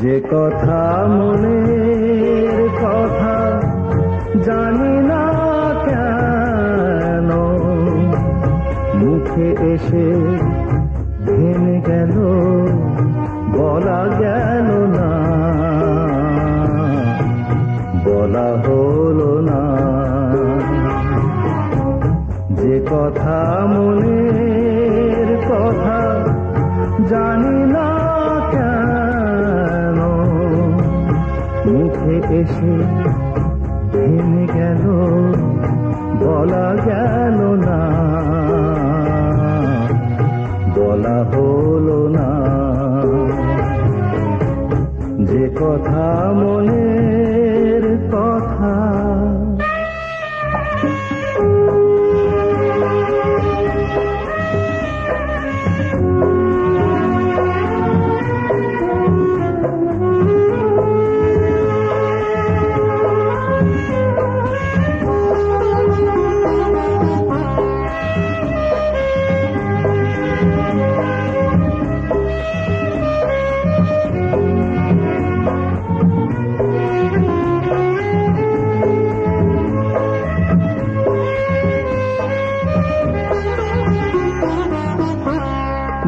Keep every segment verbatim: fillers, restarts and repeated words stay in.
যে কথা মনের কথা জানি না কেন মুখে এসে ভেঙে গেল বলা গেল না বলা হলো না যে কথা মনের কথা জানি না মুখে এসে ভেঙে গেল বলা গেল না বলা হলো না যে কথা মনের কথা।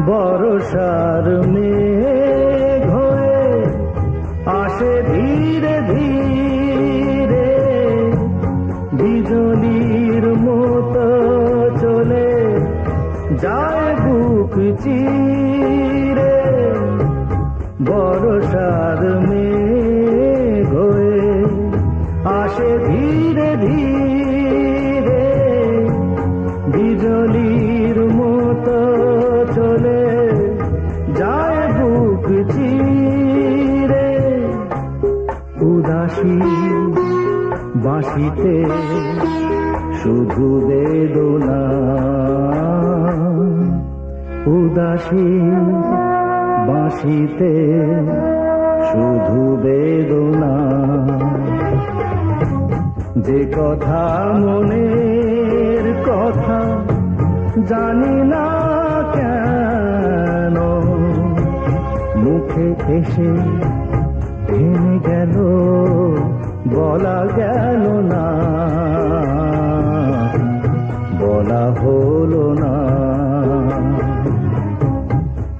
বর্ষার মেঘ হয়ে আসে ধীরে ধীরে বিজলির মতো চলে যায় বুক চিরে বর্ষার মেঘ হয়ে আসে ধীরে ধীরে বিজলির মতো চলে যায় বুক চিরে উদাসী বাঁশিতে শুধু বেদনা উদাসী বাঁশিতে শুধু বেদনা যে কথা মনের কথা জানি না কেন মুখে এসে ভেঙে গেল বলা গেল না বলা হলো না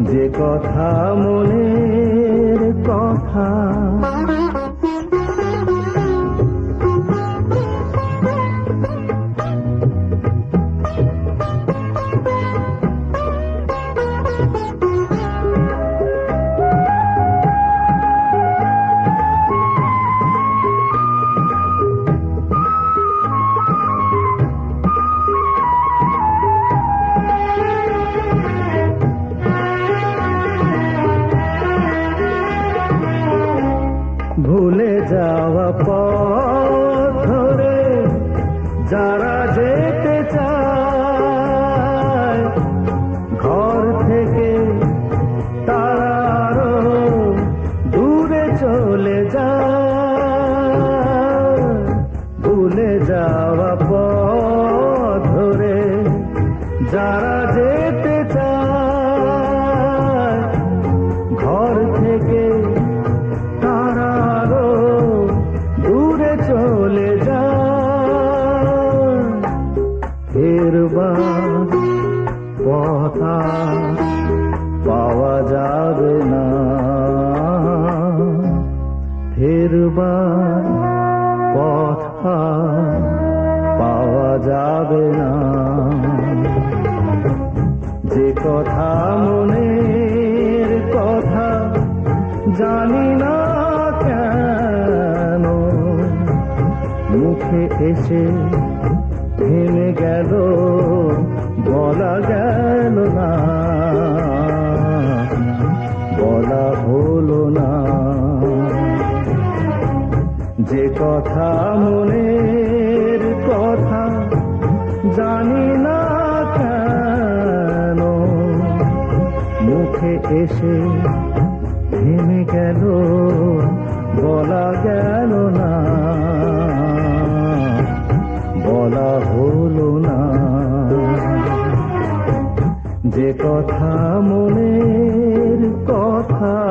যে কথা মনের কথা। ভুলে যাওয়া পথ ধরে যারা যেতে চায় ঘর থেকে তারা আরো দূরে চলে যায় ভুলে যাওয়া পথ ধরে যারা যেতে চায় ঘর থেকে পথা পাওয়া যাবে না ফেরবার পথা পাওয়া যাবে না যে কথা মনের কথা জানি না কেন মুখে এসে ভেঙে গেল বলা গেল না বলা হলো না যে কথা মনের কথা জানি না কেন মুখে এসে ভেঙে গেল বলা গেল না বলা হলো না যে কথা মনের কথা।